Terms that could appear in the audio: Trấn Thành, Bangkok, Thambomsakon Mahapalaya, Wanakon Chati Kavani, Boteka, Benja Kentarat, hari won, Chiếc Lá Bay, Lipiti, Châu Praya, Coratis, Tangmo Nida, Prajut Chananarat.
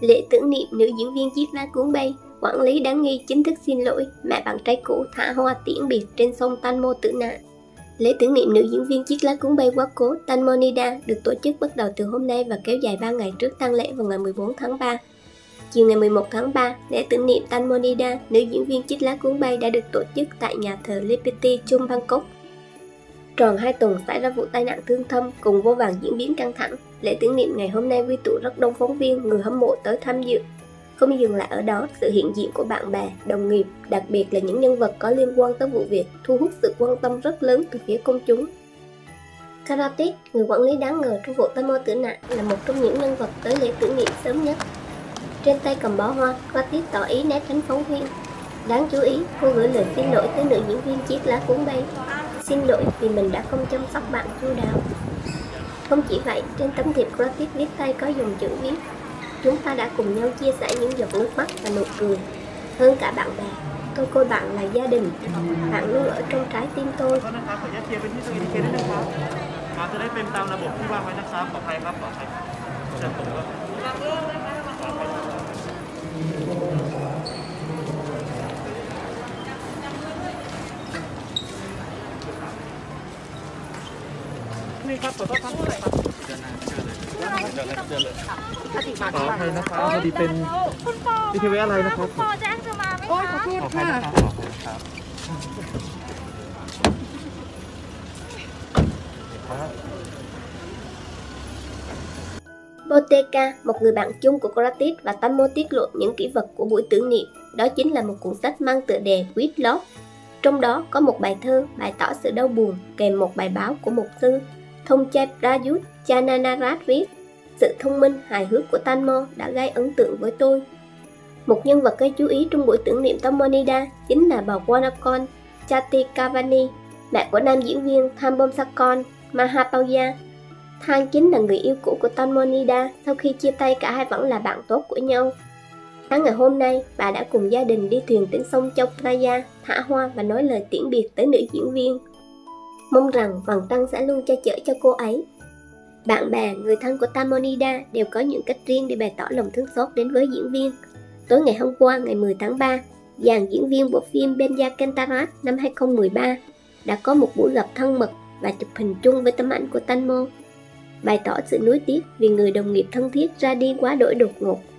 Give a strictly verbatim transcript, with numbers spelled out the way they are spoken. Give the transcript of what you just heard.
Lễ tưởng niệm nữ diễn viên Chiếc Lá Bay, quản lý đáng nghi chính thức xin lỗi, mẹ bạn trai cũ thả hoa tiễn biệt trên sông Tangmo tử nạn. Lễ tưởng niệm nữ diễn viên Chiếc Lá Bay quá cố Tangmo Nida được tổ chức bắt đầu từ hôm nay và kéo dài ba ngày trước tang lễ vào ngày mười bốn tháng ba. Chiều ngày mười một tháng ba, lễ tưởng niệm Tangmo Nida, nữ diễn viên Chiếc Lá Bay đã được tổ chức tại nhà thờ Lipiti, Trung Bangkok. Tròn hai tuần xảy ra vụ tai nạn thương tâm cùng vô vàn diễn biến căng thẳng, lễ tưởng niệm ngày hôm nay quy tụ rất đông phóng viên, người hâm mộ tới tham dự. Không dừng lại ở đó, sự hiện diện của bạn bè, đồng nghiệp, đặc biệt là những nhân vật có liên quan tới vụ việc thu hút sự quan tâm rất lớn từ phía công chúng. Coratis, người quản lý đáng ngờ trong vụ Tangmo tử nạn, là một trong những nhân vật tới lễ tưởng niệm sớm nhất. Trên tay cầm bó hoa, Coratis tỏ ý né tránh phóng viên. Đáng chú ý, cô gửi lời xin lỗi tới nữ diễn viên Chiếc Lá Bay. Xin lỗi vì mình đã không chăm sóc bạn chu đáo. Không chỉ vậy, trên tấm thiệp Coratis viết tay có dòng chữ viết: chúng ta đã cùng nhau chia sẻ những giọt nước mắt và nụ cười. Hơn cả bạn bè, tôi coi bạn là gia đình. Bạn luôn ở trong trái tim tôi. Boteka, một người bạn chung của Coratis và Tangmo, tiết lộ những kỷ vật của buổi tưởng niệm, đó chính là một cuốn sách mang tựa đề With Love. Trong đó có một bài thơ bày tỏ sự đau buồn kèm một bài báo của mục sư Thông cha Prajut Chananarat viết: sự thông minh, hài hước của Tangmo đã gây ấn tượng với tôi. Một nhân vật gây chú ý trong buổi tưởng niệm Tangmo Nida chính là bà Wanakon Chati Kavani, mẹ của nam diễn viên Thambomsakon Mahapalaya. Thang chính là người yêu cũ của Tangmo Nida, sau khi chia tay cả hai vẫn là bạn tốt của nhau. Sáng ngày hôm nay, bà đã cùng gia đình đi thuyền đến sông Châu Praya, thả hoa và nói lời tiễn biệt tới nữ diễn viên. Mong rằng vầng trăng sẽ luôn che chở cho cô ấy. Bạn bè, người thân của Tangmo Nida đều có những cách riêng để bày tỏ lòng thương xót đến với diễn viên. Tối ngày hôm qua, ngày mười tháng ba, dàn diễn viên bộ phim Benja Kentarat năm hai không một ba đã có một buổi gặp thân mật và chụp hình chung với tấm ảnh của Tangmo, bày tỏ sự nuối tiếc vì người đồng nghiệp thân thiết ra đi quá đỗi đột ngột.